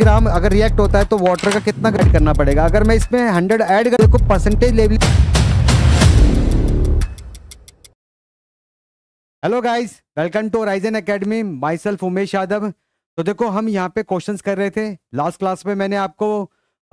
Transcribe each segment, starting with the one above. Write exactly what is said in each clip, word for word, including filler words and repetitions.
ग्राम अगर रिएक्ट होता है तो वाटर का कितना ऐड करना पड़ेगा। अगर मैं इसमें हंड्रेड ऐड कर को percentage level. Hello guys, welcome to Risen academy, myself Umesh Yadav. तो देखो हम यहाँ पे क्वेश्चंस कर रहे थे। लास्ट क्लास में मैंने आपको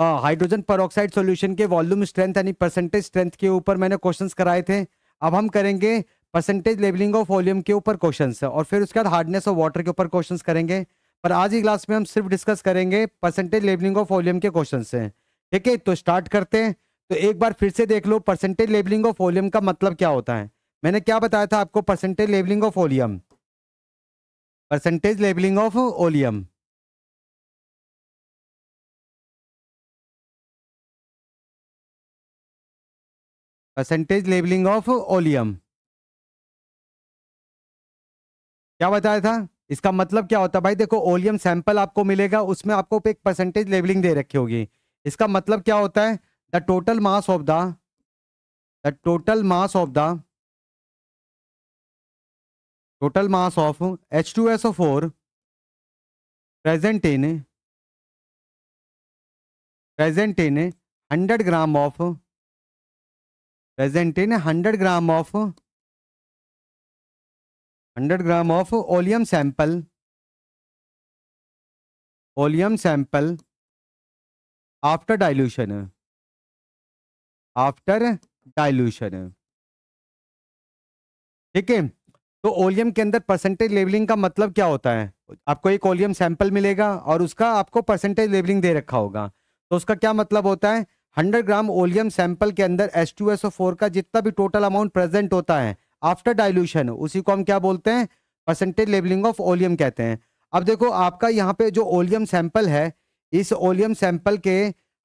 हाइड्रोजन परऑक्साइड सॉल्यूशन के वॉल्यूम स्ट्रेंथ यानी परसेंटेज स्ट्रेंथ के ऊपर मैंने क्वेश्चंस कराए थे। अब हम करेंगे परसेंटेज लेवलिंग ऑफ वॉल्यूम के ऊपर क्वेश्चंस और फिर उसके बाद हार्डनेस ऑफ वाटर के ऊपर क्वेश्चंस करेंगे। पर आज की क्लास में हम सिर्फ डिस्कस करेंगे परसेंटेज लेवलिंग ऑफ वॉल्यूम के क्वेश्चंस हैं। ठीक है, तो स्टार्ट करते हैं। तो एक बार फिर से देख लो परसेंटेज लेवलिंग ऑफ वॉल्यूम का मतलब क्या होता है। मैंने क्या बताया था आपको, percentage levelling of oleum, percentage levelling of oleum. Percentage levelling of oleum क्या बताया था, इसका मतलब क्या होता है भाई। देखो ओलियम सैंपल आपको मिलेगा, उसमें आपको एक परसेंटेज लेवलिंग दे रखी होगी। इसका मतलब क्या होता है, the total mass of the the total mass of the total mass of H two S O four present in present in one hundred gram of present in one hundred gram of one hundred gram of oleum sample oleum sample after dilution after dilution। ठीक है, तो oleum के अंदर percentage labelling का मतलब क्या होता है, आपको एक ओलियम सैंपल मिलेगा और उसका आपको परसेंटेज लेवलिंग दे रखा होगा। तो उसका क्या मतलब होता है, हंड्रेड ग्राम ओलियम सैंपल के अंदर H two S O four का जितना भी टोटल अमाउंट प्रेजेंट होता है आफ्टर डाइल्यूशन, उसी को हम क्या बोलते हैं, परसेंटेज लेवलिंग ऑफ ओलियम कहते हैं। अब देखो आपका यहाँ पे जो ओलियम सैंपल है, इस ओलियम सैंपल के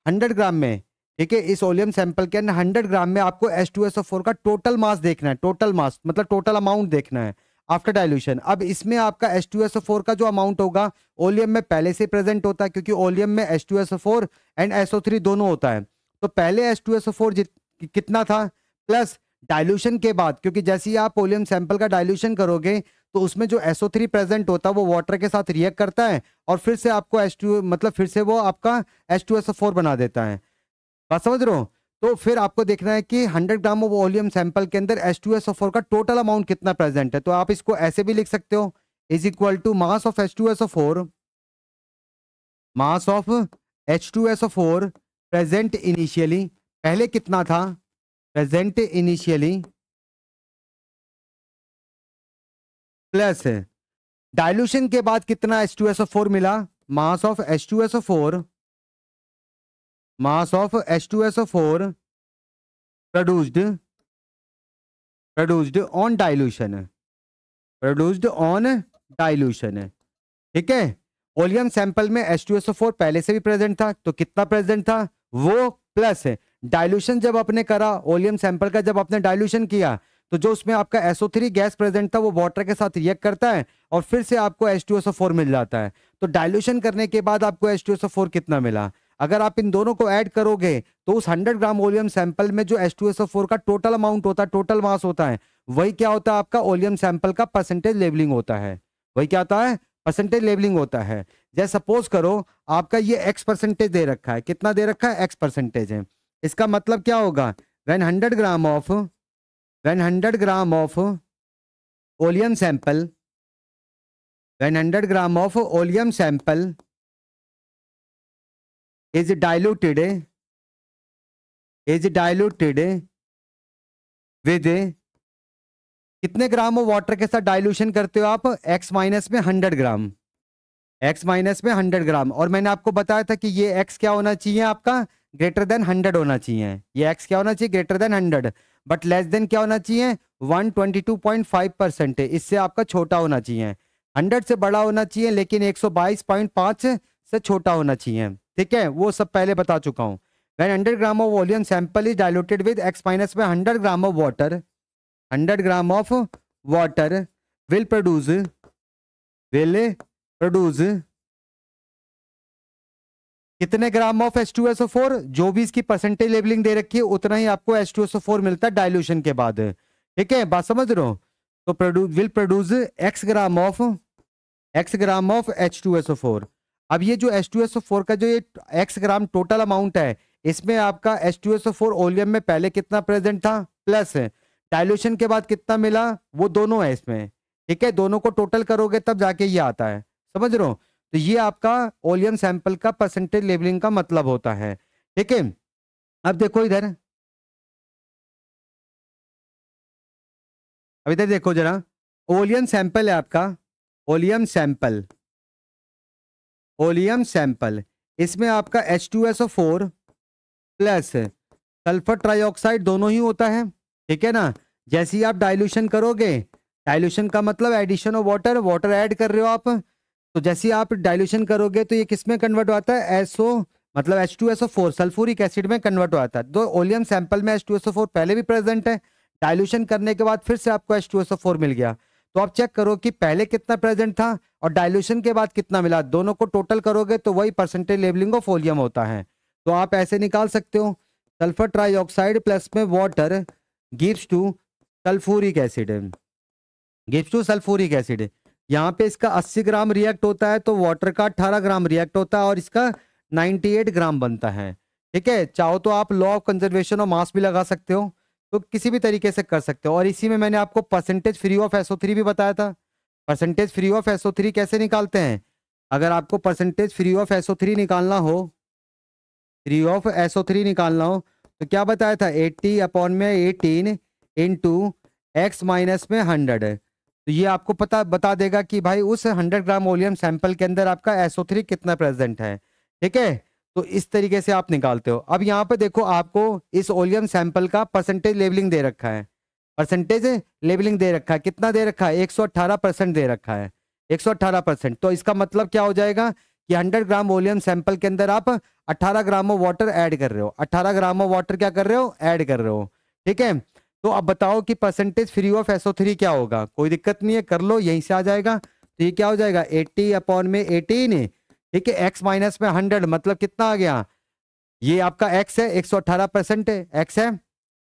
हंड्रेड ग्राम में, ठीक है, इस ओलियम सैंपल के अंदर हंड्रेड ग्राम में आपको H two S O four का टोटल मास देखना है। टोटल मास मतलब टोटल अमाउंट देखना है आफ्टर डाइल्यूशन। अब इसमें आपका H two S O four का जो अमाउंट होगा ओलियम में पहले से प्रेजेंट होता है, क्योंकि ओलियम में H two S O four and S O three दोनों होता है। तो पहले H two S O four कितना था प्लस डाइल्यूशन के बाद, क्योंकि जैसे ही आप ओलियम सैंपल का डाइल्यूशन करोगे तो उसमें जो S O थ्री प्रेजेंट होता है वो वाटर के साथ रिएक्ट करता है और फिर से आपको H टू मतलब फिर से वो आपका H two S O four बना देता है। बात समझ रहे हो। तो फिर आपको देखना है कि hundred gram of oleum sample के अंदर H two S O four का टोटल अमाउंट कितना प्रेजेंट है। तो आप इसको ऐसे भी लिख सकते हो, is equal to mass of H two S O four, mass of H two S O four present initially, पहले कितना था प्रेजेंट इनिशियली, प्लस डाइल्यूशन के बाद कितना H two S O four मिला, mass of H two S O four, mass of H two S O four produced produced on dilution produced on dilution. ठीक है, oleum sample में H two S O four पहले से भी present था, तो कितना प्रेजेंट था वो, प्लस डाइल्यूशन जब आपने करा ओलियम सैंपल का, जब आपने डाइल्यूशन किया तो जो उसमें आपका S O three gas present था वो वाटर के साथ रिएक्ट करता है और फिर से आपको H two S O four मिल जाता है। तो डाइल्यूशन करने के बाद आपको H two S O four कितना मिला, अगर आप इन दोनों को ऐड करोगे तो उस हंड्रेड ग्राम ओलियम सैंपल में जो H two S O four का टोटल अमाउंट होता है, टोटल मास होता है, वही क्या होता है आपका ओलियम सैंपल का परसेंटेज लेवलिंग होता है। वही क्या होता है, परसेंटेज लेवलिंग होता है। जैसे सपोज करो आपका ये एक्स परसेंटेज दे रखा है, कितना दे रखा है, एक्स परसेंटेज है। इसका मतलब क्या होगा, when hundred gram of when hundred gram of oleum sample when hundred gram of oleum sample is diluted is diluted with कितने ग्राम ऑफ वाटर के साथ डाइल्यूशन करते हो आप, x माइनस में हंड्रेड ग्राम, x माइनस में hundred gram. और मैंने आपको बताया था कि ये x क्या होना चाहिए आपका, ग्रेटर देन हंड्रेड होना चाहिए। ये x क्या होना चाहिए, greater than hundred, but less than क्या होना चाहिए, one twenty two point five percent, इससे आपका छोटा होना चाहिए। हंड्रेड से बड़ा होना चाहिए लेकिन एक सौ बाईस पॉइंट पाँच से छोटा होना चाहिए। ठीक है, वो सब पहले बता चुका हूँ। When hundred gram of volume sample is diluted with x minus में hundred gram of water, hundred gram of water will produce will produce कितने gram of H two S O four, जो भी इसकी परसेंटेज लेवलिंग दे रखी है उतना ही आपको H two S O four मिलता है डाइल्यूशन के बाद। ठीक है, बात समझ रहे हो। तो produce will produce x gram of x gram of H two S O four। अब ये जो H two S O four का जो ये x ग्राम टोटल अमाउंट है, इसमें आपका H two S O four oleum में पहले कितना प्रेजेंट था, प्लस डाइल्यूशन के बाद कितना मिला, वो दोनों है इसमें, ठीक है। दोनों को टोटल करोगे तब जाके ये आता है, समझ रहे हो। तो ये आपका ओलियम सैंपल का परसेंटेज लेवलिंग का मतलब होता है, ठीक है। अब देखो इधर, अब इधर देखो जरा, ओलियम सैंपल है आपका, ओलियम सैंपल, ओलियम सैंपल, इसमें आपका H two S O four plus sulphur trioxide दोनों ही होता है, ठीक है ना। जैसे ही आप डाइल्यूशन करोगे, डाइल्यूशन का मतलब addition of water, water add कर रहे हो आप, तो जैसे ही आप डाइल्यूशन करोगे तो ये किस में कन्वर्ट होता है, एसओ मतलब H two S O four sulphuric acid में कन्वर्ट होता है। तो ओलियम सैंपल में H two S O four पहले भी प्रेजेंट है, डाइल्यूशन करने के बाद फिर से आपको H two S O four मिल गया। तो आप चेक करो कि पहले कितना प्रेजेंट था और डाइल्यूशन के बाद कितना मिला, दोनों को टोटल करोगे तो वही परसेंटेज लेवलिंग ऑफ ओलियम होता है। तो आप ऐसे निकाल सकते हो, सल्फर ट्राइऑक्साइड प्लस में water gives to sulphuric acid, gives to sulphuric acid. यहाँ पे इसका अस्सी ग्राम रिएक्ट होता है तो वाटर का अट्ठारह ग्राम रिएक्ट होता है और इसका अट्ठानवे ग्राम बनता है, ठीक है। चाहो तो आप law of conservation of mass भी लगा सकते हो, तो किसी भी तरीके से कर सकते हो। और इसी में मैंने आपको percentage free of S O three भी बताया था। Percentage free of S O three कैसे निकालते हैं, अगर आपको percentage free of S O three निकालना हो, free of S O three निकालना हो, तो क्या बताया था, अस्सी अपॉन में अठारह इनटू एक्स माइनस में हंड्रेड। तो ये आपको पता बता देगा कि भाई उस हंड्रेड ग्राम ओलियम सैंपल के अंदर आपका S O थ्री कितना प्रेजेंट है, ठीक है। तो इस तरीके से आप निकालते हो। अब यहाँ पे देखो आपको इस ओलियम सैंपल का परसेंटेज लेवलिंग दे रखा है, परसेंटेज लेवलिंग दे रखा है, कितना दे रखा है, एक सौ अठारह परसेंट दे रखा है, एक सौ अठारह परसेंट। तो इसका मतलब क्या हो जाएगा कि हंड्रेड ग्राम ओलियम सैंपल के अंदर आप अट्ठारह ग्राम ऑफ वाटर ऐड कर रहे हो, अट्ठारह ग्राम ऑफ वाटर क्या कर रहे हो, ऐड कर रहे हो, ठीक है। तो अब बताओ कि percentage free of S O three क्या होगा, कोई दिक्कत नहीं है, कर लो, यहीं से आ जाएगा। तो ये क्या हो जाएगा, एट्टी अपॉन में एटीन, ठीक है, एक्स माइनस में हंड्रेड, मतलब कितना आ गया, ये आपका एक्स है, एक सौ अठारह परसेंट है, एक्स है,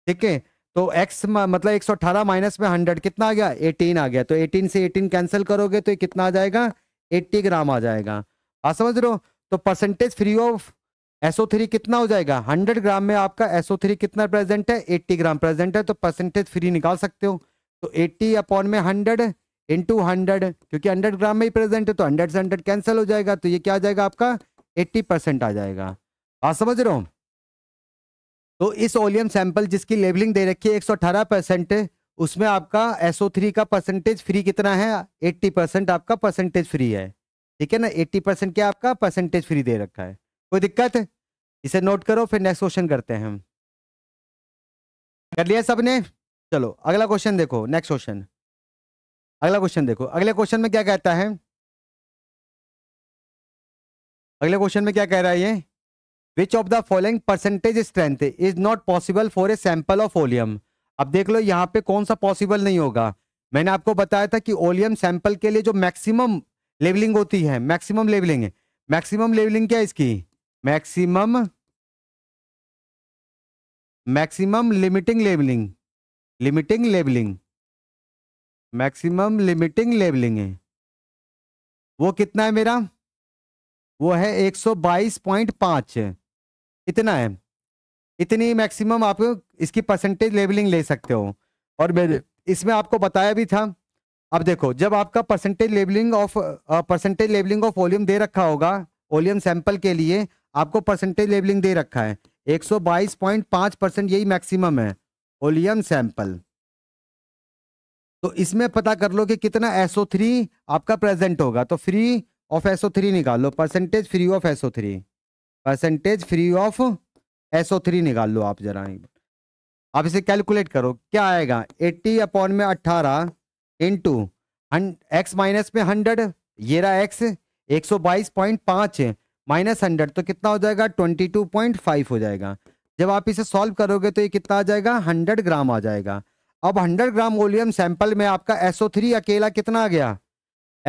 ठीक है। तो एक्स मतलब एक सौ अठारह माइनस में हंड्रेड कितना आ गया, अठारह आ गया। तो अठारह से अठारह कैंसिल करोगे तो ये कितना आ जाएगा, अस्सी ग्राम आ जाएगा, आप समझ रहे हो। तो percentage free of S O three कितना हो जाएगा, हंड्रेड ग्राम में आपका S O थ्री कितना प्रेजेंट है, अस्सी ग्राम प्रेजेंट है, तो परसेंटेज फ्री निकाल सकते हो। तो अस्सी अपॉन में हंड्रेड इंटू हंड्रेड, क्योंकि हंड्रेड ग्राम में ही प्रेजेंट है तो हंड्रेड से हंड्रेड कैंसिल हो जाएगा, तो ये क्या आ जाएगा आपका अस्सी परसेंट आ जाएगा, आप समझ रहे हो। तो इस ओलियम सैंपल जिसकी लेबलिंग दे रखी है एक सौ अठारह परसेंट, उसमें आपका S O थ्री का परसेंटेज फ्री कितना है, अस्सी परसेंट आपका परसेंटेज फ्री है, ठीक है ना। अस्सी परसेंट क्या आपका परसेंटेज फ्री दे रखा है, कोई दिक्कत है, इसे नोट करो, फिर नेक्स्ट क्वेश्चन करते हैं हम। कर लिया सबने, चलो अगला क्वेश्चन देखो, नेक्स्ट क्वेश्चन, अगला क्वेश्चन देखो। अगले क्वेश्चन में क्या कहता है, अगले क्वेश्चन में क्या कह रहा है ये, which of the following percentage strength is not possible for a sample of oleum. अब देख लो यहाँ पे कौन सा पॉसिबल नहीं होगा। मैंने आपको बताया था कि ओलियम सैंपल के लिए जो मैक्सिमम लेवलिंग होती है, मैक्सिमम लेवलिंग, मैक्सिमम लेवलिंग क्या है इसकी, maximum maximum limiting labelling, limiting labelling, maximum limiting labelling है, वो कितना है मेरा, वो है एक सौ बाईस पॉइंट पाँच, इतना है, इतनी मैक्सिमम आप इसकी परसेंटेज लेवलिंग ले सकते हो। और इसमें आपको बताया भी था। अब देखो जब आपका percentage levelling of percentage levelling of oleum दे रखा होगा, ओलियम सैंपल के लिए आपको परसेंटेज लेवलिंग दे रखा है एक सौ बाईस पॉइंट पाँच परसेंट, यही मैक्सिमम है ओलियम सैंपल। तो इसमें पता कर लो कि कितना S O थ्री आपका प्रेजेंट होगा। तो free of S O three निकाल लो, percentage free of S O three, percentage free of S O three निकाल लो आप जरा, आप इसे कैलकुलेट करो, क्या आएगा, अस्सी अपॉन में अठारह इंटू एक्स माइनस में हंड्रेड, ये रहा एक्स, एक सौ बाईस पॉइंट पाँच माइनस हंड्रेड, तो कितना हो जाएगा, ट्वेंटी टू पॉइंट फाइव हो जाएगा। जब आप इसे सॉल्व करोगे तो ये कितना आ जाएगा, हंड्रेड ग्राम आ जाएगा। अब हंड्रेड ग्राम ओलियम सैंपल में आपका S O थ्री अकेला कितना आ गया,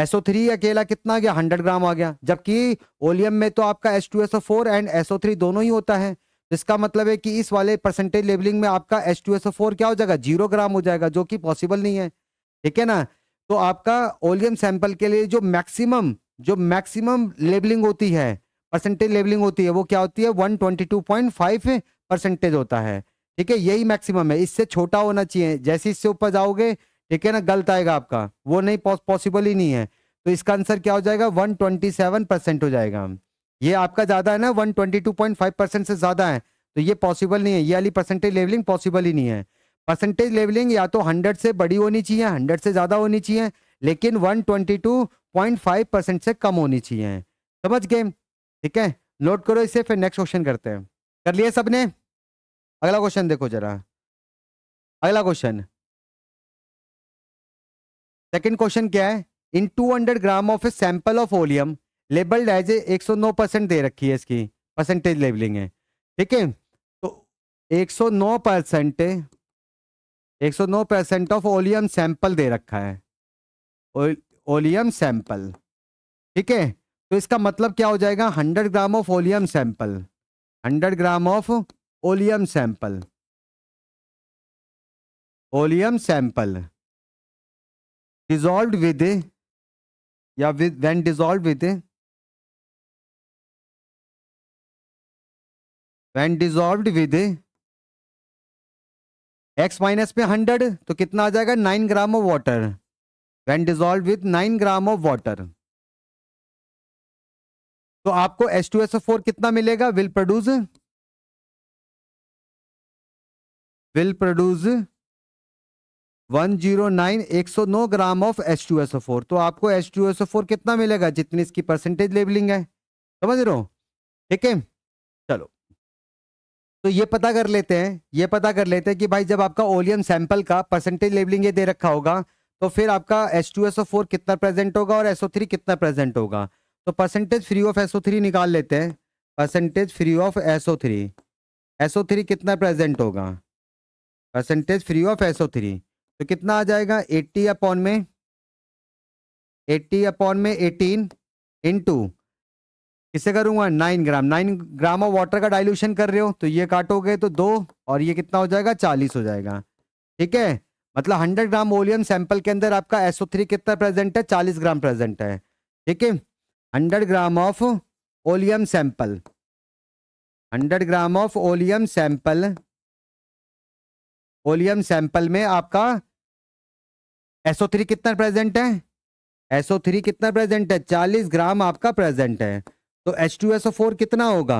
S O थ्री अकेला कितना आ गया, हंड्रेड ग्राम आ गया, जबकि ओलियम में तो आपका H two S O four and S O three दोनों ही होता है। तो इसका मतलब है कि इस वाले परसेंटेज लेवलिंग में आपका H two S O four क्या हो जाएगा, जीरो ग्राम हो जाएगा, जो कि पॉसिबल नहीं है, ठीक है ना। तो आपका ओलियम सैंपल के लिए जो मैक्सिमम जो मैक्सिमम लेबलिंग होती है, परसेंटेज लेबलिंग होती है, वो क्या होती है, one twenty two point five percentage होता है। ठीक है, यही मैक्सिमम है, इससे छोटा होना चाहिए। जैसे इससे ऊपर जाओगे, ठीक है ना, गलत आएगा आपका, वो नहीं पॉसिबल ही नहीं है। तो इसका आंसर क्या हो जाएगा, वन ट्वेंटी सेवन परसेंट हो जाएगा। ये आपका ज़्यादा है ना, one twenty two point five percent से ज़्यादा है, तो ये पॉसिबल नहीं है, ये वाली परसेंटेज लेवलिंग पॉसिबल ही नहीं है। परसेंटेज लेवलिंग या तो हंड्रेड से बड़ी होनी चाहिए, हंड्रेड से ज़्यादा होनी चाहिए, लेकिन one twenty two point five percent से कम होनी चाहिए। समझ गए? ठीक है, नोट करो इसे, फिर नेक्स्ट क्वेश्चन करते हैं। कर लिए सबने? अगला क्वेश्चन देखो जरा, अगला क्वेश्चन, सेकंड क्वेश्चन क्या है, in two hundred gram of a sample of oleum labelled as a one o nine percent दे रखी है, इसकी परसेंटेज लेबलिंग है। ठीक है, तो one o nine percent one o nine percent of oleum sample दे रखा है, ओलियम सैंपल। ठीक है, तो इसका मतलब क्या हो जाएगा, hundred gram of oleum sample, hundred gram of oleum sample, oleum sample dissolved with या with when dissolved with when dissolved with x minus में हंड्रेड, तो कितना आ जाएगा, nine gram of water, when dissolved with nine gram of water. तो आपको H two S O four कितना मिलेगा, will produce will produce one zero nine one o nine gram of H two S O four. तो आपको H two S O four कितना मिलेगा, जितनी इसकी परसेंटेज लेबलिंग है। समझ रहे हो? ठीक है, चलो तो ये पता कर लेते हैं, ये पता कर लेते हैं कि भाई जब आपका ओलियम सैंपल का परसेंटेज लेबलिंग ये दे रखा होगा, तो फिर आपका H two S O four कितना प्रेजेंट होगा और एस ओ थ्री कितना प्रेजेंट होगा। तो percentage free of S O three निकाल लेते हैं, percentage free of S O three, S O three कितना प्रेजेंट होगा, percentage free of S O three, तो कितना आ जाएगा, एटी अपॉन में एटी अपॉन में एटीन इनटू किसे करूँगा, nine gram, nine gram of water का डाइल्यूशन कर रहे हो, तो ये काटोगे तो दो, और ये कितना हो जाएगा, चालीस हो जाएगा। ठीक है, मतलब हंड्रेड ग्राम ओलियम सैंपल के अंदर आपका एस ओ थ्री कितना प्रेजेंट है, चालीस ग्राम प्रेजेंट है। ठीक है, hundred gram of oleum sample, hundred gram of oleum sample, oleum sample में आपका एस ओ थ्री कितना प्रेजेंट है, एस ओ थ्री कितना प्रेजेंट है, चालीस ग्राम आपका प्रेजेंट है। तो H two S O four कितना होगा,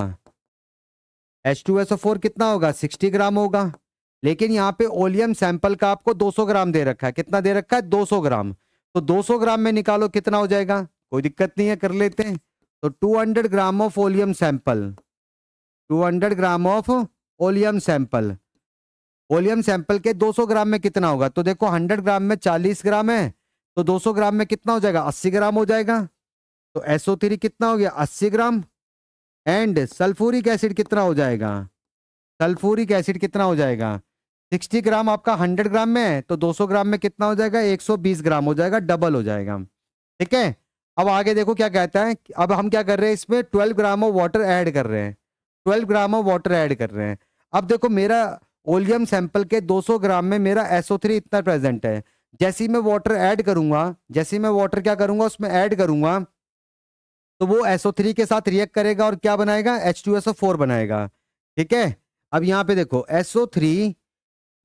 H two S O four कितना होगा, साठ ग्राम होगा। लेकिन यहाँ पे ओलियम सैंपल का आपको दो सौ ग्राम दे रखा है, कितना दे रखा है, दो सौ ग्राम। तो दो सौ ग्राम में निकालो कितना हो जाएगा, कोई दिक्कत नहीं है, कर लेते हैं। तो two hundred gram of oleum sample, two hundred gram of oleum sample, oleum sample के दो सौ ग्राम में कितना होगा, तो देखो हंड्रेड ग्राम में चालीस ग्राम है, तो दो सौ ग्राम में कितना हो जाएगा, अस्सी ग्राम हो जाएगा। तो एस ओ थ्री कितना हो गया, अस्सी ग्राम, एंड सल्फ्यूरिक एसिड कितना हो जाएगा, सल्फ्यूरिक एसिड कितना हो जाएगा, साठ ग्राम आपका हंड्रेड ग्राम में है, तो दो सौ ग्राम में कितना हो जाएगा, एक सौ बीस ग्राम हो जाएगा, डबल हो जाएगा। ठीक है, अब आगे देखो क्या कहता है, अब हम क्या कर रहे हैं, इसमें twelve gram of water add कर रहे हैं, twelve gram of water add कर रहे हैं। अब देखो मेरा ओलियम सैंपल के दो सौ ग्राम में मेरा एस ओ थ्री इतना प्रेजेंट है, जैसे ही मैं वाटर ऐड करूंगा, जैसे ही मैं वाटर क्या करूंगा, उसमें ऐड करूंगा, तो वो एस ओ थ्री के साथ रिएक्ट करेगा और क्या बनाएगा, H two S O four बनाएगा। ठीक है, अब यहाँ पे देखो एस ओ थ्री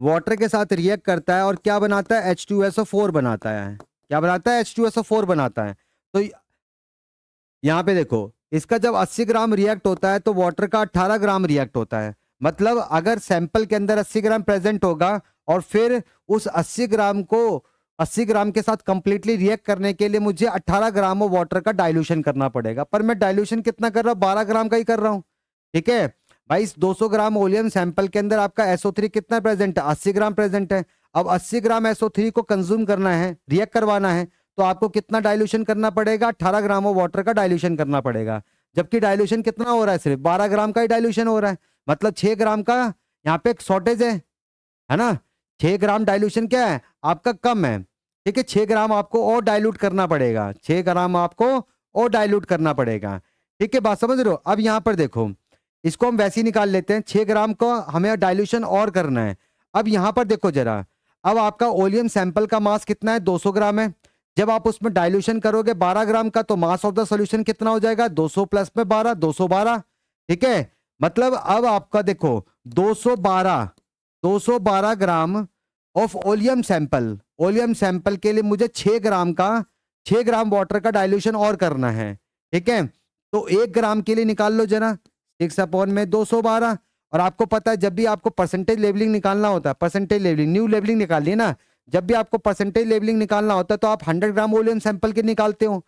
वाटर के साथ रिएक्ट करता है और क्या बनाता है, H two S O four बनाता है, क्या बनाता है, H two S O four बनाता है। तो यहाँ पे देखो इसका जब अस्सी ग्राम रिएक्ट होता है तो वाटर का अठारह ग्राम रिएक्ट होता है। मतलब अगर सैंपल के अंदर अस्सी ग्राम प्रेजेंट होगा और फिर उस अस्सी ग्राम को अस्सी ग्राम के साथ कंप्लीटली रिएक्ट करने के लिए मुझे अठारह ग्राम ऑफ वाटर का डाइल्यूशन करना पड़ेगा, पर मैं डाइल्यूशन कितना कर रहा हूँ, बारह ग्राम का ही कर रहा हूँ। ठीक है भाई, इस दो सौ ग्राम ओलियम सैंपल के अंदर आपका एस ओ थ्री कितना प्रेजेंट है, अस्सी ग्राम प्रेजेंट है। अब अस्सी ग्राम एस ओ थ्री को कंज्यूम करना है, रिएक्ट करवाना है, तो आपको कितना डाइल्यूशन करना पड़ेगा, अठारह ग्राम ऑफ वाटर का डाइल्यूशन करना पड़ेगा, जबकि डाइल्यूशन कितना हो रहा है, सिर्फ बारह ग्राम का ही डाइल्यूशन हो रहा है। मतलब छह ग्राम का यहाँ पे एक शॉर्टेज है, है ना, छह ग्राम डाइल्यूशन क्या है आपका, कम है। ठीक है, छह ग्राम आपको और डाइल्यूट करना पड़ेगा, छह ग्राम आपको और डाइल्यूट करना पड़ेगा। ठीक है, बात समझ रहे हो? अब यहाँ पर देखो इसको हम वैसे ही निकाल लेते हैं, छह ग्राम को हमें डाइल्यूशन और करना है। अब यहाँ पर देखो जरा, अब आपका ओलियम सैंपल का मास कितना है, दो सौ ग्राम है, जब आप उसमें डाइल्यूशन करोगे बारह ग्राम का तो मास ऑफ द सॉल्यूशन कितना हो जाएगा, दो सौ प्लस में बारह दो सौ बारह। ठीक है, मतलब अब आपका देखो दो सौ बारह gram of oleum sample, oleum sample के लिए मुझे छह ग्राम का छह ग्राम वाटर का डाइल्यूशन और करना है। ठीक है, तो एक ग्राम के लिए निकाल लो जना सिक्स अपॉन में दो सौ बारह। और आपको पता है जब भी आपको परसेंटेज लेवलिंग निकालना होता है, परसेंटेज लेवलिंग न्यू लेवलिंग निकाल ली ना, जब भी आपको परसेंटेज लेवलिंग निकालना होता है तो आप सौ ग्राम ओलियम सैंपल के निकालते हो।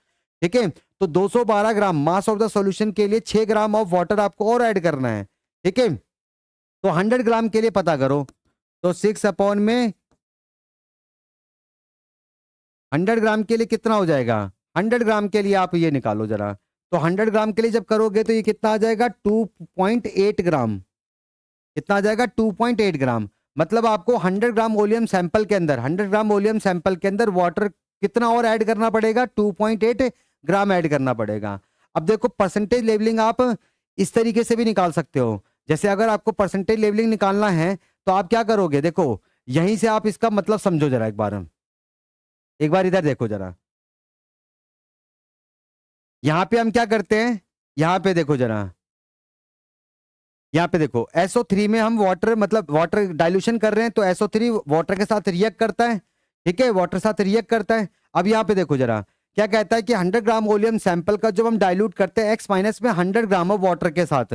ठीक है, तो दो सौ बारह gram mass of the solution के लिए छह ग्राम ऑफ वाटर आपको और ऐड करना है। ठीक है, तो सौ ग्राम के लिए पता करो तो सिक्स अपॉन में सौ ग्राम के लिए कितना हो जाएगा, सौ ग्राम के लिए आप ये निकालो जरा, तो सौ ग्राम के लिए जब करोगे तो ये कितना आ जाएगा दो पॉइंट आठ ग्राम, कितना आ जाएगा दो पॉइंट आठ ग्राम। मतलब आपको सौ ग्राम ओलियम सैंपल के अंदर सौ ग्राम ओलियम सैंपल के अंदर वाटर कितना और ऐड करना पड़ेगा, दो पॉइंट आठ ग्राम ऐड करना पड़ेगा। अब देखो परसेंटेज लेवलिंग आप इस तरीके से भी निकाल सकते हो, जैसे अगर आपको परसेंटेज लेवलिंग निकालना है तो आप क्या करोगे, देखो यहीं से आप इसका मतलब समझो जरा, एक बार एक बार इधर देखो जरा, यहां पे हम क्या करते हैं, यहां पे देखो जरा, यहाँ पे देखो एस ओ थ्री में हम वाटर मतलब वाटर डाइल्यूशन कर रहे हैं तो एस ओ थ्री वाटर के साथ रिएक्ट करता है। ठीक है, वाटर साथ रिएक्ट करता है। अब यहाँ पे देखो जरा क्या कहता है कि सौ ग्राम ओलियम सैंपल का जब हम डाइल्यूट करते हैं एक्स माइनस में सौ ग्राम ऑफ वाटर के साथ,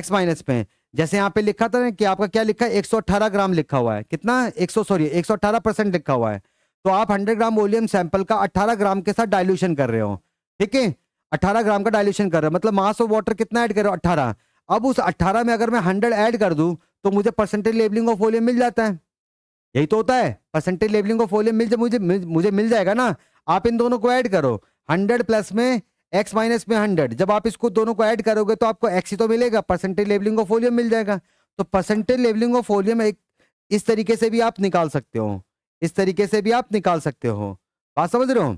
एक्स माइनस में, जैसे यहाँ पे लिखा था ना कि आपका क्या लिखा है एक सौ अठारह ग्राम लिखा हुआ है, कितना एक सौ सॉरी एक सौ अठारह परसेंट लिखा हुआ है, तो आप सौ ग्राम ओलियम सैंपल का अठारह ग्राम के साथ डाइल्यूशन कर रहे हो। ठीक है, अठारह ग्राम का डाइल्यूशन कर रहे हो, मतलब मास ऑफ वाटर कितना ऐड कर रहे हो, अठारह। अब उस अठारह में अगर मैं सौ ऐड कर दूं तो मुझे परसेंटेज लेबलिंग ऑफ ओलियम मिल जाता है, यही तो होता है, परसेंटेज लेबलिंग ऑफ ओलियम मिल जाए मुझे मुझे मिल जाएगा ना। आप इन दोनों को ऐड करो, सौ प्लस में एक्स माइनस में सौ, जब आप इसको दोनों को ऐड करोगे तो आपको एक्स ही तो मिलेगा, परसेंटेज लेबलिंग ऑफ ओलियम मिल जाएगा। तो परसेंटेज लेबलिंग ऑफ ओलियम एक इस तरीके से भी आप निकाल सकते हो, इस तरीके से भी आप निकाल सकते हो, बात समझ रहे हो।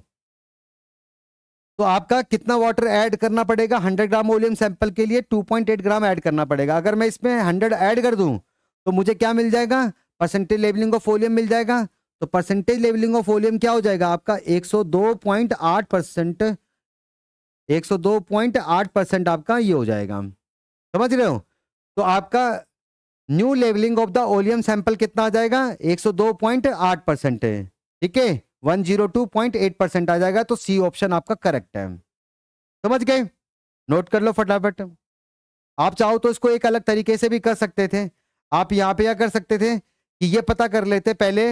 तो आपका कितना वाटर ऐड करना पड़ेगा, सौ ग्राम ओलियम सैंपल के लिए दो पॉइंट आठ ग्राम ऐड करना पड़ेगा। अगर मैं इसमें सौ ऐड कर दूं तो मुझे क्या मिल जाएगा, परसेंटेज लेवलिंग ऑफ ओलियम मिल जाएगा। तो परसेंटेज लेवलिंग ऑफ ओलियम क्या हो जाएगा आपका एक सौ दो पॉइंट आठ परसेंट, एक सौ दो पॉइंट आठ परसेंट आपका ये हो जाएगा, समझ रहे हो। तो आपका new labelling of the oleum sample कितना आ जाएगा, एक सौ दो पॉइंट आठ परसेंट है। ठीक है, एक सौ दो पॉइंट आठ परसेंट आ जाएगा, तो सी ऑप्शन आपका करेक्ट है। समझ गए, नोट कर लो फटाफट। आप चाहो तो इसको एक अलग तरीके से भी कर सकते थे, आप यहाँ पे क्या कर सकते थे कि ये पता कर लेते पहले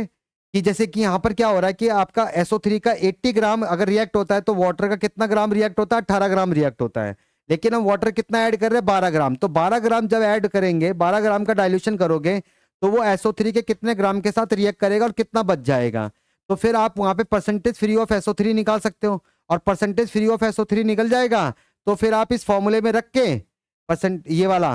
कि जैसे कि यहाँ पर क्या हो रहा है कि आपका एस ओ थ्री का अस्सी ग्राम अगर रिएक्ट होता है तो वाटर का कितना ग्राम रिएक्ट होता है, अठारह ग्राम रिएक्ट होता है, लेकिन हम वाटर कितना ऐड कर रहे हैं, बारह ग्राम। तो बारह ग्राम जब ऐड करेंगे, बारह ग्राम का डाइल्यूशन करोगे तो वो एस ओ थ्री के कितने ग्राम के साथ रिएक्ट करेगा और कितना बच जाएगा, तो फिर आप वहाँ पे percentage free of S O three निकाल सकते हो। और percentage free of S O three निकल जाएगा तो फिर आप इस फॉर्मूले में रख के परसेंट ये वाला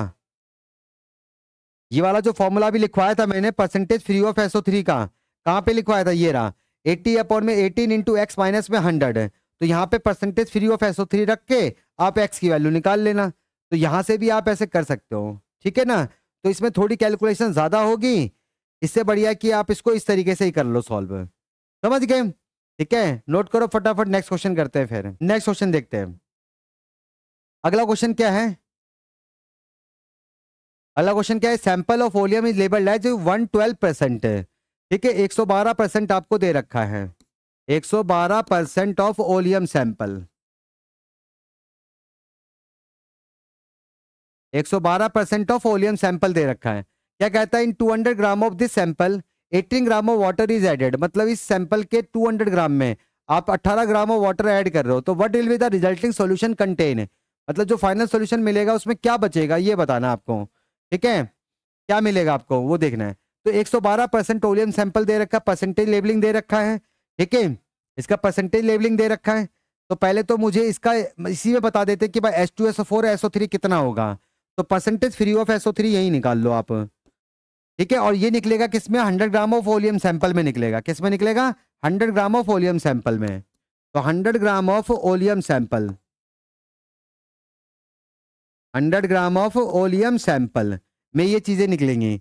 ये वाला जो फॉर्मूला भी लिखवाया था मैंने percentage free of S O three का, कहाँ पे लिखवाया था, ये रहा अस्सी अपॉन में अठारह इंटू एक्स माइनस में हंड्रेड। तो यहाँ पे percentage free of S O three रख के आप एक्स की वैल्यू निकाल लेना। तो यहाँ से भी आप ऐसे कर सकते हो, ठीक है ना। तो इसमें थोड़ी कैलकुलेशन ज़्यादा होगी, इससे बढ़िया कि आप इसको इस तरीके से ही कर लो सॉल्व, समझ गए। ठीक है, नोट करो फटाफट, नेक्स्ट क्वेश्चन करते हैं, फिर नेक्स्ट क्वेश्चन देखते हैं। अगला क्वेश्चन क्या है, अगला क्वेश्चन क्या है, sample of oleum is labelled as एक सौ बारह परसेंट है। ठीक है, एक सौ बारह परसेंट आपको दे रखा है, एक सौ बारह परसेंट ऑफ ओलियम सैंपल, एक सौ बारह परसेंट ऑफ ओलियम सैंपल दे रखा है। क्या कहता है, इन दो सौ ग्राम ऑफ दिस सैंपल अठारह gram of water is added, मतलब इस सैंपल के दो सौ ग्राम में आप अठारह ग्राम ऑफ वाटर ऐड कर रहे हो, तो what will be the resulting solution content, मतलब जो फाइनल सॉल्यूशन मिलेगा उसमें क्या बचेगा ये बताना आपको। ठीक है, क्या मिलेगा आपको वो देखना है। तो एक सौ बारह परसेंट ओलियम सैंपल दे रखा है, परसेंटेज लेबलिंग दे रखा है। ठीक है, इसका परसेंटेज लेबलिंग दे रखा है, तो पहले तो मुझे इसका इसी में बता देते कि भाई S two S O four S O three कितना होगा, तो percentage free of S O three यही निकाल लो आप। ठीक है, और ये निकलेगा किसमें, सौ ग्राम ऑफ ओलियम सैंपल में निकलेगा, किसमें निकलेगा, सौ ग्राम ऑफ ओलियम सैंपल में। तो सौ ग्राम ऑफ ओलियम सैंपल, सौ ग्राम ऑफ ओलियम सैंपल में ये चीजें निकलेंगी।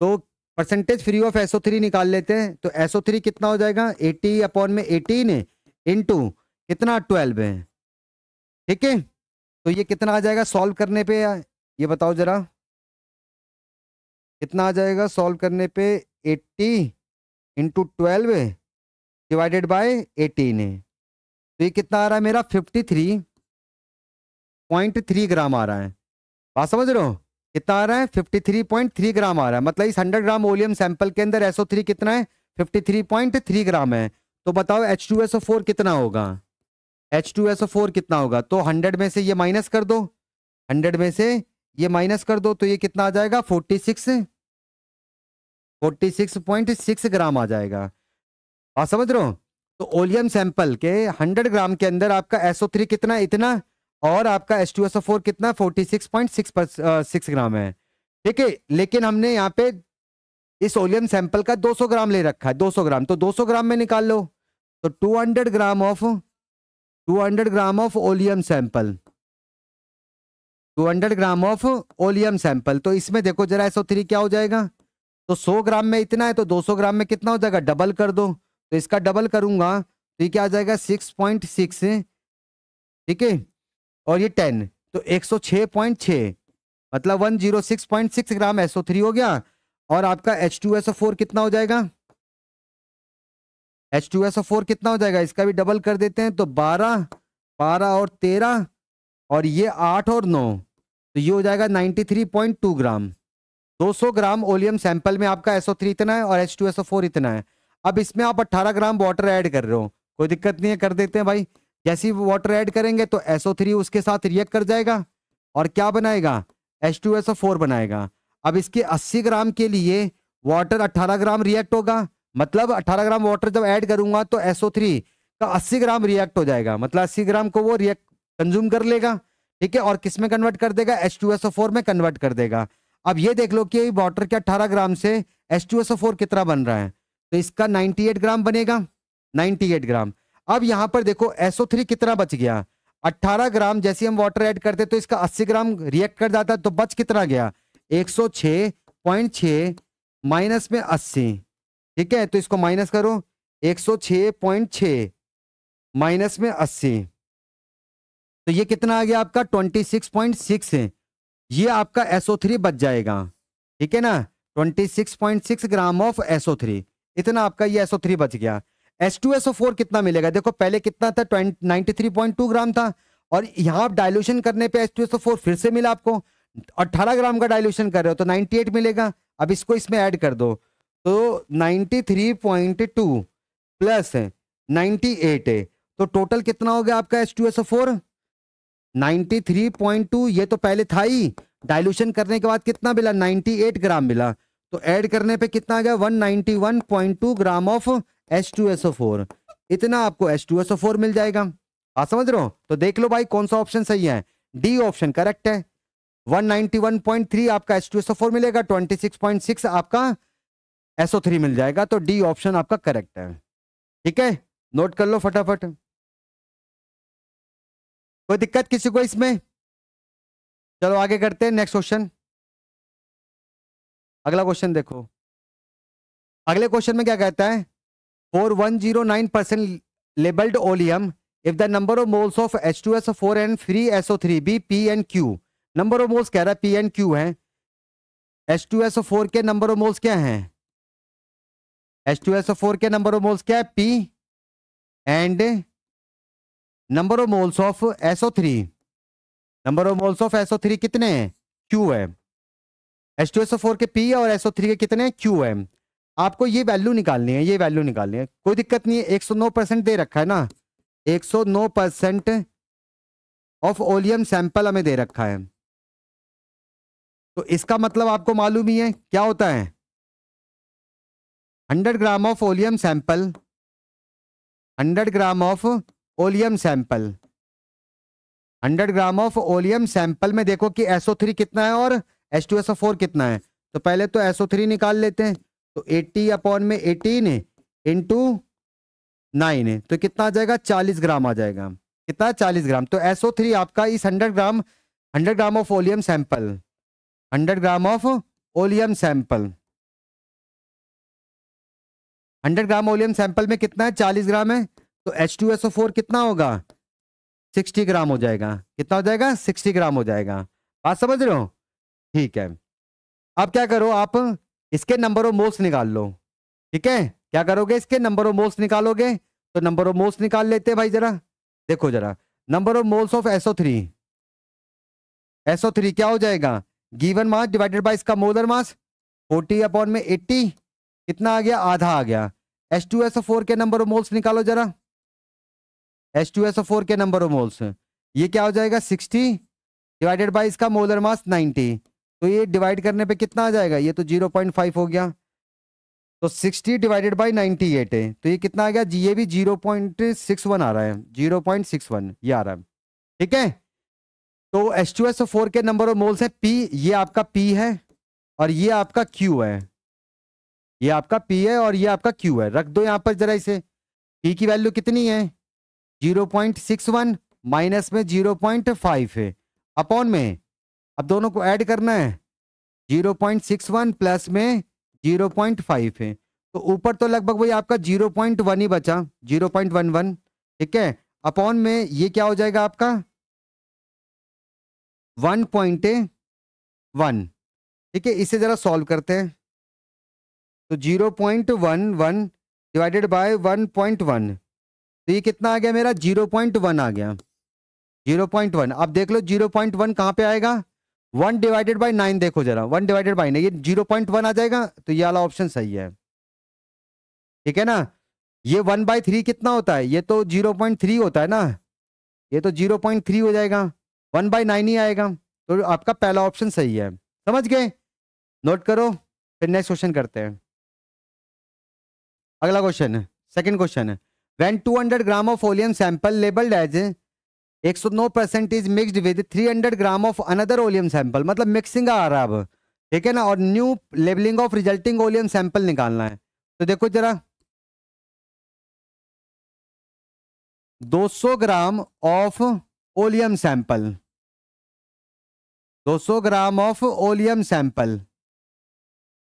तो percentage free of SO three निकाल लेते हैं, तो एसओ थ्री कितना हो जाएगा अस्सी अपॉन में अठारह, इंटू कितना ट्वेल्व है। ठीक है, तो ये कितना आ जाएगा सॉल्व करने पे, ये बताओ जरा कितना आ जाएगा सॉल्व करने पे। Eighty into twelve divided by eighteen है, तो ये कितना आ रहा है मेरा fifty three point three gram आ रहा है। बात समझ रहे हो, कितना आ रहा है fifty three point three gram आ रहा है। मतलब इस हंड्रेड ग्राम ओलियम सैंपल के अंदर एसओ थ्री कितना है fifty three point three gram है। तो बताओ एच टू एसओ फोर कितना होगा, एच टू एसओ फोर कितना होगा। तो हंड्रेड में से ये माइनस कर दो, हंड्रेड में से ये माइनस कर दो, तो ये कितना आ जाएगा forty six forty six point six gram आ जाएगा। बात समझ रहे हो, तो ओलियम सैंपल के हंड्रेड ग्राम के अंदर आपका एसओ थ्री कितना इतना और आपका एच टू एसओ फोर कितना forty six point six gram है। ठीक है, लेकिन हमने यहाँ पे इस ओलियम सैंपल का दो सौ ग्राम ले रखा है, दो सौ ग्राम, तो दो सौ ग्राम में निकाल लो। तो two hundred gram of two hundred gram of oleum sample, two hundred gram of oleum sample, तो इसमें देखो जरा एसओ थ्री क्या हो जाएगा। तो सौ ग्राम में इतना है, तो दो सौ ग्राम में कितना हो जाएगा, डबल कर दो। तो इसका डबल करूंगा तो ये क्या आ जाएगा सिक्स पॉइंट सिक्स। ठीक है, और ये टेन, तो एक सौ छह पॉइंट छह, मतलब one hundred six point six gram SO three हो गया। और आपका H two S O four कितना हो जाएगा, H two S O four कितना हो जाएगा, इसका भी डबल कर देते हैं। तो बारह बारह और तेरह और ये आठ और नौ, तो ये हो जाएगा ninety three point two gram. दो सौ ग्राम ओलियम सैंपल में आपका एसओ थ्री इतना है और H two S O four इतना है। अब इसमें आप अठारह ग्राम वाटर ऐड कर रहे हो, कोई दिक्कत नहीं है, कर देते हैं भाई। जैसे ही वाटर ऐड करेंगे तो एसओ थ्री उसके साथ रिएक्ट कर जाएगा और क्या बनाएगा, H two S O four बनाएगा। अब इसके अस्सी ग्राम के लिए वाटर अठारह ग्राम रिएक्ट होगा, मतलब अठारह ग्राम वाटर जब ऐड करूंगा तो एसओ थ्री का अस्सी ग्राम रिएक्ट हो जाएगा, मतलब अस्सी ग्राम को वो रिएक्ट कंज्यूम कर लेगा। ठीक है, और किस में कन्वर्ट कर देगा, H two S O four में कन्वर्ट कर देगा। अब ये देख लो कि वाटर के अठारह ग्राम से H two S O four कितना बन रहा है, तो इसका अट्ठानवे ग्राम बनेगा, अट्ठानवे ग्राम। अब यहाँ पर देखो एसओ थ्री कितना बच गया, अट्ठारह ग्राम। जैसे हम वाटर ऐड करते तो इसका अस्सी ग्राम रिएक्ट कर जाता, तो बच कितना गया एक सौ छह पॉइंट छह माइनस में अस्सी। ठीक है, तो इसको माइनस करो, एक सौ छह पॉइंट छह माइनस में अस्सी, तो ये कितना आ गया आपका छब्बीस पॉइंट छह है। ये आपका एसओ थ्री बच जाएगा। ठीक है ना, छब्बीस पॉइंट छह ग्राम ऑफ एसओ थ्री, इतना आपका ये एसओ थ्री बच गया। H two S O four कितना मिलेगा, देखो पहले कितना था, ninety three point two gram था, और यहाँ आप डाइल्यूशन करने पे H two S O four फिर से मिला आपको। अठारह ग्राम का डाइल्यूशन कर रहे हो तो अट्ठानवे मिलेगा। अब इसको इसमें ऐड कर दो, तो ninety three point two plus अट्ठानवे है, तो टोटल कितना हो गया आपका H two S O four ninety three point two. ये तो पहले था ही, डाइल्यूशन करने के बाद कितना मिला, अट्ठानवे ग्राम मिला, तो ऐड करने पे कितना आ गया एक सौ इक्यानवे point two gram of H two S O four, इतना आपको H two S O four मिल जाएगा। आप समझ रहे हो, तो देख लो भाई कौन सा ऑप्शन सही है, डी ऑप्शन करेक्ट है। एक सौ इक्यानवे पॉइंट थ्री आपका H two S O four मिलेगा, छब्बीस पॉइंट छह आपका एसओ थ्री मिल जाएगा, तो डी ऑप्शन आपका करेक्ट है। ठीक है, नोट कर लो फटाफट, कोई दिक्कत किसी को इसमें। चलो आगे करते हैं नेक्स्ट क्वेश्चन। अगला क्वेश्चन देखो, अगले क्वेश्चन में क्या कहता है, four one zero nine percent labelled oleum if the number of moles of H two S O four and free SO three be P and Q. Number of moles कह रहा है P and Q है। H two S O four के number of moles क्या हैं, H two S O four के number of moles क्या है, P, and number of moles of SO three, number of moles of SO three कितने हैं, Q है। H two S O four के P और एसओ थ्री के कितने हैं, क्यू है। आपको ये वैल्यू निकालनी है, ये वैल्यू निकालनी है, कोई दिक्कत नहीं है। एक सौ नौ परसेंट दे रखा है ना, एक सौ नौ परसेंट ऑफ ओलियम सैंपल हमें दे रखा है, तो इसका मतलब आपको मालूम ही है क्या होता है। Hundred gram of oleum sample, hundred gram of oleum sample, hundred gram of oleum sample में देखो कि एसओ थ्री कितना है और H two S O four कितना है। तो पहले तो एसओ थ्री निकाल लेते हैं, तो अस्सी अपॉन में अट्ठारह इंटू नाइन, तो कितना आ जाएगा, चालीस ग्राम आ जाएगा। कितना, चालीस ग्राम। तो एसओ थ्री आपका इस hundred gram hundred gram of oleum sample, hundred gram of oleum sample, hundred gram oleum sample में कितना है, चालीस ग्राम है, तो H two S O four कितना होगा, सिक्सटी ग्राम हो जाएगा। कितना हो जाएगा, सिक्सटी ग्राम हो जाएगा। बात समझ रहे हो, ठीक है। अब क्या करो, आप इसके नंबर ऑफ मोल्स निकाल लो। ठीक है, क्या करोगे, इसके नंबर ऑफ मोल्स निकालोगे। तो नंबर ऑफ मोल्स निकाल लेते हैं भाई, जरा देखो जरा, number of moles of S O three, S O three क्या हो जाएगा, गिवन मास डिवाइडेड बाय इसका मोलर मास, फोर्टी अपॉन में एट्टी, कितना आ गया, आधा आ गया। H two S O four के नंबर ऑफ मोल्स निकालो जरा, H two S O four के नंबर ऑफ मोल्स, ये क्या हो जाएगा, सिक्सटी डिवाइडेड बाय इसका मोलर मास नाइन्टी। तो ये डिवाइड करने पे कितना आ जाएगा, ये तो ज़ीरो पॉइंट फ़ाइव हो गया। तो sixty divided by ninety eight है, तो ये कितना आ गया, ये भी ज़ीरो पॉइंट सिक्स वन आ रहा है, ज़ीरो पॉइंट सिक्स वन ये आ रहा है। ठीक है, तो H two S O four के नंबर ऑफ मोल्स है P, ये आपका P है और ये आपका Q है, ये आपका P है और ये आपका Q है। रख दो यहाँ पर जरा इसे, P की वैल्यू कितनी है, zero point six one minus में ज़ीरो पॉइंट फ़ाइव है अपॉन में, अब दोनों को ऐड करना है, zero point six one plus में ज़ीरो पॉइंट फ़ाइव है, तो ऊपर तो लगभग वही आपका ज़ीरो पॉइंट वन ही बचा, ज़ीरो पॉइंट वन वन। ठीक है, अपॉन में ये क्या हो जाएगा आपका, वन पॉइंट वन। ठीक है, इसे ज़रा सॉल्व करते हैं। तो zero point one one divided by one point one, तो ये कितना आ गया मेरा, ज़ीरो पॉइंट वन आ गया, ज़ीरो पॉइंट वन। अब देख लो ज़ीरो पॉइंट वन कहाँ पे आएगा, वन डिवाइडेड बाई नाइन, देखो जरा, वन डिवाइडेड बाई नाइन, ये जीरो पॉइंट वन आ जाएगा। तो ये वाला ऑप्शन सही है, ठीक है ना। ये वन बाई थ्री कितना होता है, ये तो जीरो पॉइंट थ्री होता है ना, ये तो जीरो पॉइंट थ्री हो जाएगा, वन बाई नाइन ही आएगा। तो आपका पहला ऑप्शन सही है, समझ गए, नोट करो। फिर नेक्स्ट क्वेश्चन करते हैं, अगला क्वेश्चन है, सेकेंड क्वेश्चन है, when two hundred gram of oleum sample labelled as one hundred percent is mixed with three hundred gram of another oleum sample, मतलब मिक्सिंग आ रहा है अब, ठीक है ना, और new labelling of resulting oleum sample निकालना है। तो देखो जरा, two hundred gram of oleum sample, two hundred gram of oleum sample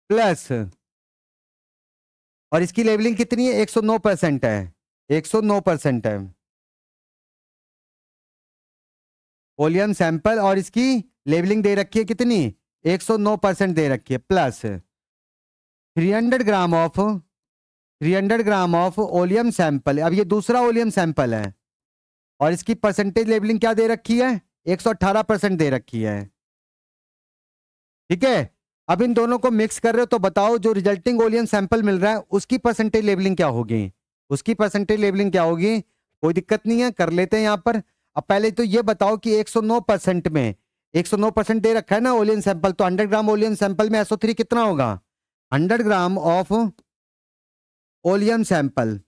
plus, और इसकी लेबलिंग कितनी है, वन हंड्रेड नाइन परसेंट है, वन हंड्रेड नाइन परसेंट है ओलियम सैंपल, और इसकी लेबलिंग दे रखी है कितनी, वन हंड्रेड नाइन परसेंट दे रखी है, plus three hundred gram of, three hundred gram of oleum sample, अब ये दूसरा ओलियम सैंपल है, और इसकी परसेंटेज लेबलिंग क्या दे रखी है, वन हंड्रेड एटीन परसेंट दे रखी है। ठीक है, अब इन दोनों को मिक्स कर रहे हो, तो बताओ जो रिजल्टिंग ओलियम सैंपल मिल रहा है उसकी परसेंटेज लेबलिंग क्या होगी, उसकी परसेंटेज लेबलिंग क्या होगी। कोई दिक्कत नहीं है, कर लेते हैं यहाँ पर। अब पहले तो ये बताओ कि वन हंड्रेड नाइन परसेंट में, वन हंड्रेड नाइन परसेंट दे रखा है ना ओलियम सैंपल, तो हंड्रेड ग्राम ओलियम सैंपल में S O थ्री कितना होगा, hundred gram of oleum sample,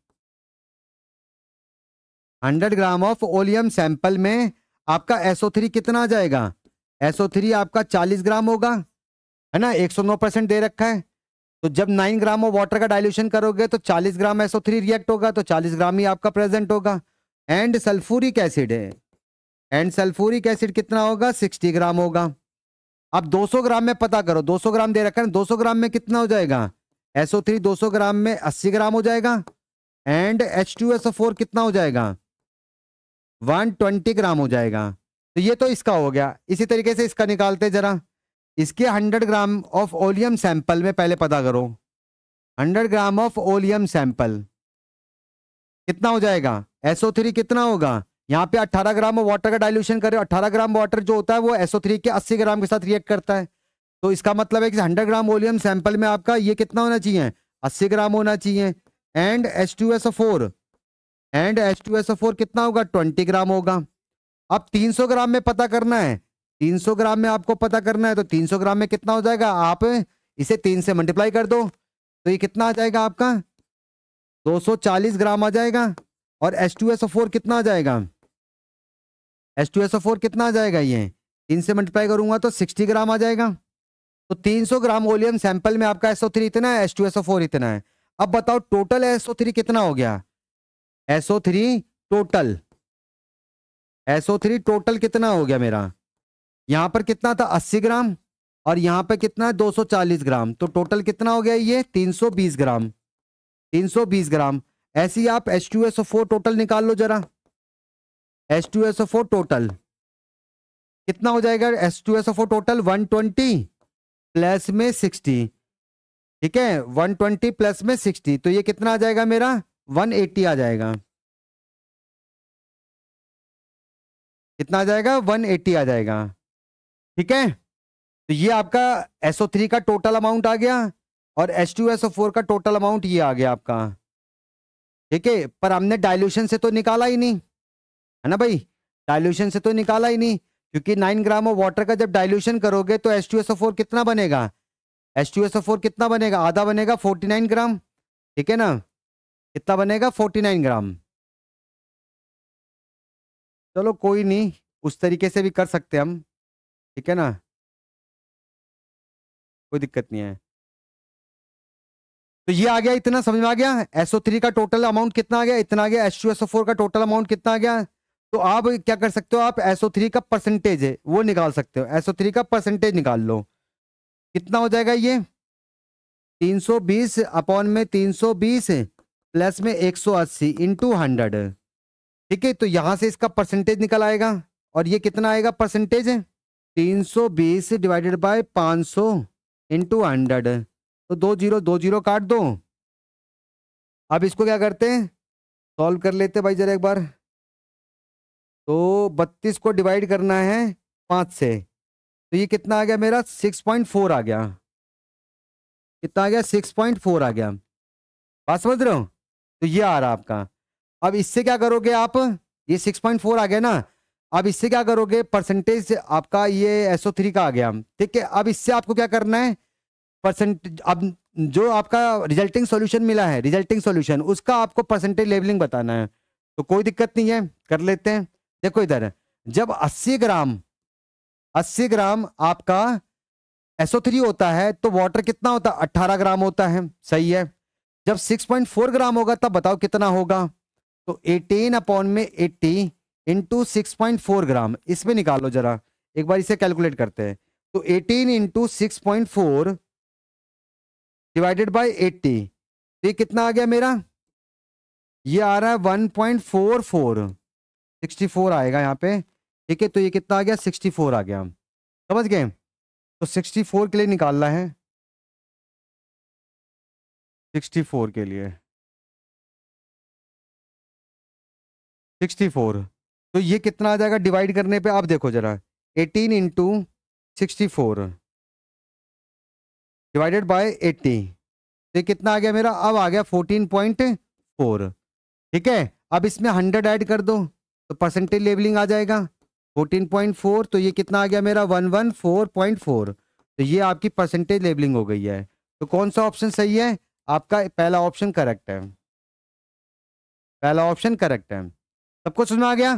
hundred gram of oleum sample में आपका S O थ्री कितना आ जाएगा, S O थ्री आपका चालीस ग्राम होगा, है ना, वन हंड्रेड नाइन परसेंट दे रखा है। तो जब नाइन ग्राम ऑफ वाटर का डाइल्यूशन करोगे तो चालीस gram S O three react होगा, तो चालीस ग्राम ही आपका प्रेजेंट होगा। एंड सल्फ्यूरिक एसिड है, एंड सल्फ्यूरिक एसिड कितना होगा, सिक्सटी ग्राम होगा। अब दो सौ ग्राम में पता करो, दो सौ ग्राम दे रखा है, दो सौ ग्राम में कितना हो जाएगा, S O थ्री दो सौ ग्राम में अस्सी ग्राम हो जाएगा, and H two S O four कितना हो जाएगा, वन हंड्रेड ट्वेंटी ग्राम हो जाएगा। तो ये तो इसका हो गया। इसी तरीके से इसका निकालते जरा, इसके hundred gram of oleum sample में पहले पता करो, hundred gram of oleum sample कितना हो जाएगा, S O थ्री कितना होगा, यहाँ पे अठारह ग्राम वाटर का डाइल्यूशन करें, अठारह ग्राम वाटर जो होता है वो S O थ्री के अस्सी ग्राम के साथ रिएक्ट करता है। तो इसका मतलब है कि हंड्रेड ग्राम ओलियम सैंपल में आपका ये कितना होना चाहिए, अस्सी ग्राम होना चाहिए। And H two S O four, and H two S O four कितना होगा, बीस ग्राम होगा। अब तीन सौ ग्राम में पता करना है, तीन सौ ग्राम में आपको पता करना है, तो तीन सौ ग्राम में कितना हो जाएगा, आप इसे तीन से मल्टीप्लाई कर दो, तो ये कितना आ जाएगा आपका, दो सौ चालीस ग्राम आ जाएगा। और H two S O four कितना आ जाएगा, H two S O four कितना आ जाएगा, ये तीन से मल्टीप्लाई करूंगा तो साठ ग्राम आ जाएगा। तो तीन सौ ग्राम ओलियम सैंपल में आपका S O थ्री इतना है, H two S O four इतना है। अब बताओ टोटल S O थ्री कितना हो गया, S O three total, S O three total कितना हो गया मेरा, यहाँ पर कितना था अस्सी ग्राम और यहाँ पर कितना है दो सौ चालीस ग्राम, तो टोटल कितना हो गया, ये तीन सौ बीस ग्राम, तीन सौ बीस ग्राम। ऐसी आप H two S O four total निकाल लो जरा। H two S O four total कितना हो जाएगा? H two S O four total one twenty plus में साठ, ठीक है, वन ट्वेंटी प्लस में साठ, तो ये कितना आ जाएगा मेरा? एक सौ अस्सी आ जाएगा। कितना आ जाएगा? एक सौ अस्सी आ जाएगा, ठीक है। तो ये आपका S O थ्री का टोटल अमाउंट आ गया और H two S O four का टोटल अमाउंट ये आ गया आपका, ठीक है। पर हमने डाइल्यूशन से तो निकाला ही नहीं, है ना भाई, डाइल्यूशन से तो निकाला ही नहीं, क्योंकि नाइन ग्राम ऑफ वाटर का जब डाइल्यूशन करोगे तो H two S O four कितना बनेगा? H two S O four कितना बनेगा? आधा बनेगा, उनचास ग्राम, ठीक है ना। कितना बनेगा? उनचास ग्राम। चलो कोई नहीं, उस तरीके से भी कर सकते हैं हम, ठीक है ना, कोई दिक्कत नहीं है। तो ये आ गया, इतना समझ में आ गया। S O थ्री का टोटल अमाउंट कितना आ गया? इतना आ गया। H two S O four का टोटल अमाउंट कितना आ गया? तो आप क्या कर सकते हो, आप S O थ्री का परसेंटेज है वो निकाल सकते हो। S O थ्री का परसेंटेज निकाल लो, कितना हो जाएगा ये? तीन सौ बीस अपॉन में तीन सौ बीस प्लस में एक सौ अस्सी इंटू हंड्रेड, ठीक है। तो यहाँ से इसका परसेंटेज निकल आएगा और ये कितना आएगा परसेंटेज? तीन सौ बीस डिवाइडेड बाय पाँच सौ इंटू हंड्रेड, तो दो जीरो दो जीरो काट दो। अब इसको क्या करते हैं, सॉल्व कर लेते भाई जरा एक बार। तो बत्तीस को डिवाइड करना है पाँच से, तो ये कितना आ गया मेरा? छह पॉइंट चार आ गया। कितना आ गया? छह पॉइंट चार आ गया। बात समझ रहे हो? तो ये आ रहा आपका। अब इससे क्या करोगे आप, ये छह पॉइंट चार आ गया ना, अब इससे क्या करोगे, परसेंटेज आपका ये S O थ्री का आ गया, ठीक है। अब इससे आपको क्या करना है, परसेंटेज, अब जो आपका रिजल्टिंग सॉल्यूशन मिला है, रिजल्टिंग सॉल्यूशन, उसका आपको परसेंटेज लेवलिंग बताना है। तो कोई दिक्कत नहीं है, कर लेते हैं। देखो इधर, जब अस्सी ग्राम अस्सी ग्राम आपका S O थ्री होता है तो वाटर कितना होता है? अट्ठारह ग्राम होता है, सही है। जब छह पॉइंट चार ग्राम होगा तब बताओ कितना होगा? तो अठारह अपॉन में अस्सी इंटू छह पॉइंट चार ग्राम, इसमें निकालो जरा एक बार, इसे कैलकुलेट करते हैं। तो अठारह इंटू छह पॉइंट चार डिवाइडेड बाय अस्सी, तो ये कितना आ गया मेरा? ये आ रहा है वन पॉइंट फोर फोर, चौंसठ आएगा यहाँ पे, ठीक है। तो ये कितना आ गया? चौंसठ आ गया, समझ गए। तो चौंसठ के लिए निकालना है, चौंसठ के लिए चौंसठ, तो ये कितना आ जाएगा डिवाइड करने पे? आप देखो जरा, अठारह इंटू चौंसठ डिवाइडेड बाय अस्सी, तो ये कितना आ गया मेरा? अब आ गया चौदह पॉइंट चार, ठीक है। अब इसमें हंड्रेड ऐड कर दो तो परसेंटेज लेवलिंग आ जाएगा चौदह पॉइंट चार, तो ये कितना आ गया मेरा? एक सौ चौदह पॉइंट चार। तो ये आपकी परसेंटेज लेबलिंग हो गई है। तो कौन सा ऑप्शन सही है आपका? पहला ऑप्शन करेक्ट है, पहला ऑप्शन करेक्ट है। सब कुछ समझ में आ गया,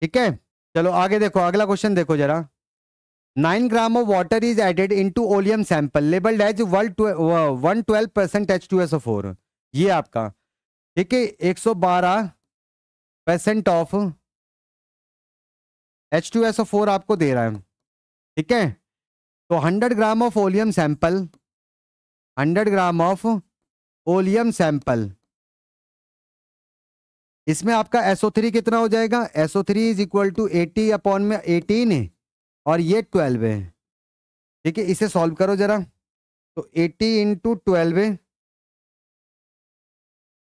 ठीक है। चलो आगे देखो, अगला क्वेश्चन देखो जरा। Nine gram of water is added into oleum sample labelled as one twelve percent H two S O four, ये आपका, ठीक है। एक सौ बारह percent of H two S O four आपको दे रहा है, ठीक है। तो hundred gram of oleum sample, hundred gram of oleum sample, इसमें आपका S O थ्री कितना हो जाएगा? S O three is equal to eighty upon में एटीन है और ये ट्वेल्व है, ठीक है। इसे सॉल्व करो जरा। तो eighty into twelve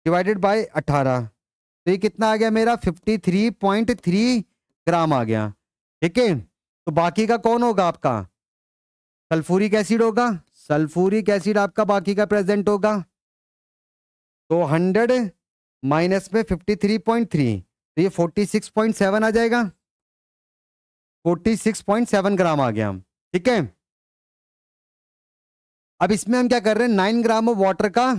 divided by अट्ठारह, तो ये कितना आ गया मेरा? तिरेपन पॉइंट तीन ग्राम आ गया, ठीक है। तो बाकी का कौन होगा आपका? सल्फ्यूरिक एसिड होगा, सल्फ्यूरिक एसिड आपका बाकी का प्रेजेंट होगा। तो हंड्रेड माइनस में तिरेपन पॉइंट तीन, तो ये छियालीस पॉइंट सात आ जाएगा, छियालीस पॉइंट सात ग्राम आ गया, ठीक है। अब इसमें हम क्या कर रहे हैं, नाइन ग्राम ऑफ वाटर का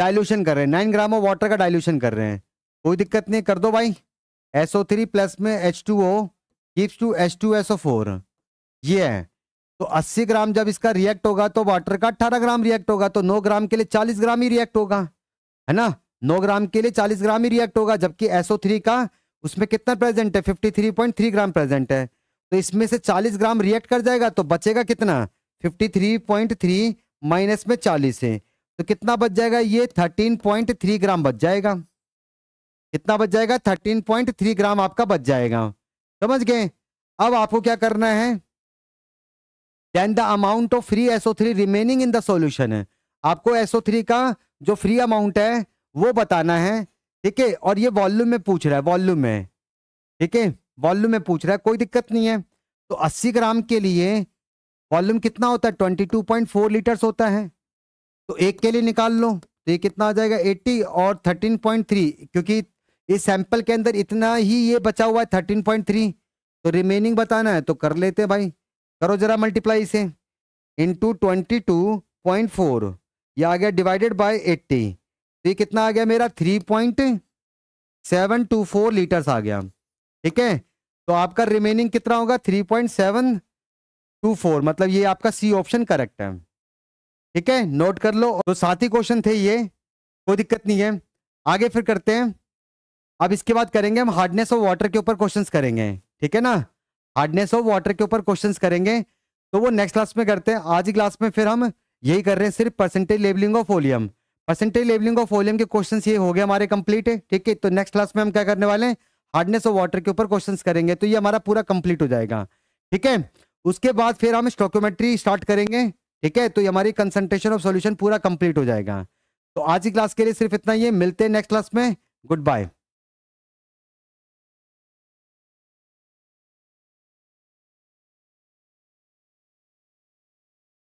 डाइल्यूशन कर रहे हैं, नाइन ग्राम ऑफ वाटर का डाइल्यूशन कर रहे हैं। कोई दिक्कत नहीं, कर दो भाई। S O थ्री प्लस में H two O gives two H two S O four, ये है। तो अस्सी ग्राम जब इसका रिएक्ट होगा तो वाटर का अट्ठारह ग्राम रिएक्ट होगा, तो नौ ग्राम के लिए चालीस ग्राम ही रिएक्ट होगा, है ना, नौ ग्राम के लिए चालीस ग्राम ही रिएक्ट होगा। जबकि S O थ्री का उसमें कितना प्रेजेंट है? तिरेपन पॉइंट तीन ग्राम प्रेजेंट है, तो इसमें से चालीस ग्राम रिएक्ट कर जाएगा, तो बचेगा कितना? तिरेपन पॉइंट तीन माइनस में चालीस है, तो कितना बच जाएगा, ये थर्टीन पॉइंट थ्री ग्राम बच जाएगा। कितना बच जाएगा, थर्टीन पॉइंट थ्री ग्राम आपका बच जाएगा। समझ गए। अब आपको क्या करना है, then the amount of free एसओ3 रिमेनिंग इन द सॉल्यूशन है, आपको एसओ3 का जो फ्री अमाउंट है वो बताना है, ठीक है। और ये वॉल्यूम में पूछ रहा है, वॉल्यूम में, ठीक है, वॉल्यूम में पूछ रहा है, कोई दिक्कत नहीं है। तो अस्सी ग्राम के लिए वॉल्यूम कितना होता है, twenty two point four litres होता है, तो एक के लिए निकाल लो, तो ये कितना आ जाएगा अस्सी और थर्टीन पॉइंट थ्री, क्योंकि इस सैंपल के अंदर इतना ही ये बचा हुआ है थर्टीन पॉइंट थ्री, तो रिमेनिंग बताना है, तो कर लेते हैं भाई। करो जरा मल्टीप्लाई इसे, into twenty two point four, ये आ गया डिवाइडेड बाय अस्सी, तो ये कितना आ गया मेरा three point seven two four litres आ गया, ठीक है। तो आपका रिमेनिंग कितना होगा, three point seven two four, मतलब ये आपका सी ऑप्शन करेक्ट है, ठीक है, नोट कर लो। तो साथ ही क्वेश्चन थे ये, कोई दिक्कत नहीं है, आगे फिर करते हैं। अब इसके बाद करेंगे हम हार्डनेस ऑफ वाटर के ऊपर क्वेश्चंस करेंगे, ठीक है ना, हार्डनेस ऑफ वाटर के ऊपर क्वेश्चंस करेंगे, तो वो नेक्स्ट क्लास में करते हैं। आज ही क्लास में फिर हम यही कर रहे हैं, सिर्फ percentage labelling of oleum, percentage labelling of oleum के क्वेश्चन ये हो गए हमारे कंप्लीट, ठीक है। तो नेक्स्ट क्लास में हम क्या करने वाले हैं, हार्डनेस ऑफ वाटर के ऊपर क्वेश्चन करेंगे, तो ये हमारा पूरा कंप्लीट हो जाएगा, ठीक है। उसके बाद फिर हम स्टोकियोमेट्री स्टार्ट करेंगे, ठीक है, तो ये हमारी कंसंट्रेशन ऑफ सॉल्यूशन पूरा कंप्लीट हो जाएगा। तो आज की क्लास के लिए सिर्फ इतना ही है, मिलते हैं नेक्स्ट क्लास में, गुड बाय।